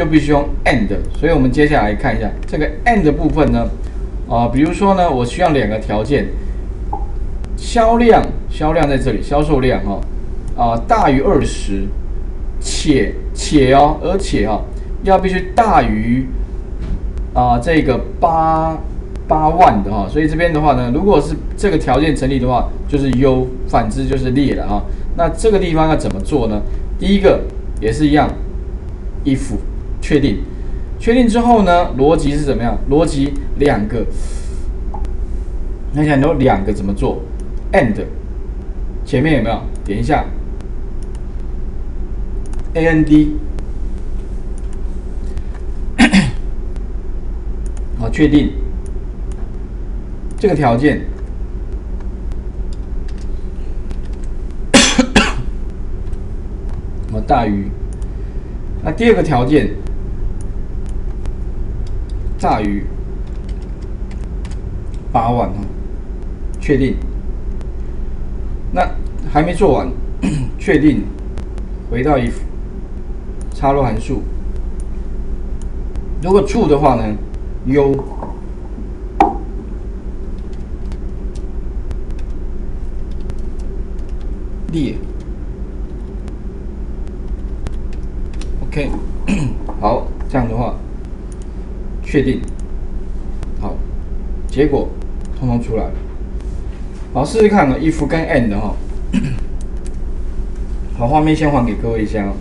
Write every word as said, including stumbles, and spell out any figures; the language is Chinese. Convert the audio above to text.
就必须用 and。所以我们接下来看一下这个 and 的部分呢，啊、呃，比如说呢，我需要两个条件，销量，销量在这里，销售量哈、哦，啊、呃，大于二十，且且哦，而且哈、哦，要必须大于啊、呃、这个八。 八万的哈，所以这边的话呢，如果是这个条件成立的话，就是 优， 反之就是劣了哈。那这个地方要怎么做呢？第一个也是一样 ，if 确定，确定之后呢，逻辑是怎么样？逻辑两个，那想有两个怎么做 ？and 前面有没有？点一下 ，and 好，确定。 这个条件什么大于？那第二个条件大于八万啊，确定。那还没做完，确定，回到if，插入函数。如果true的话呢，优。 列 ，OK， 好，这样的话，确定，好，结果通通出来了。好，试试看呢 ，if 跟 and 哈、哦，好，画面先还给各位一下、哦。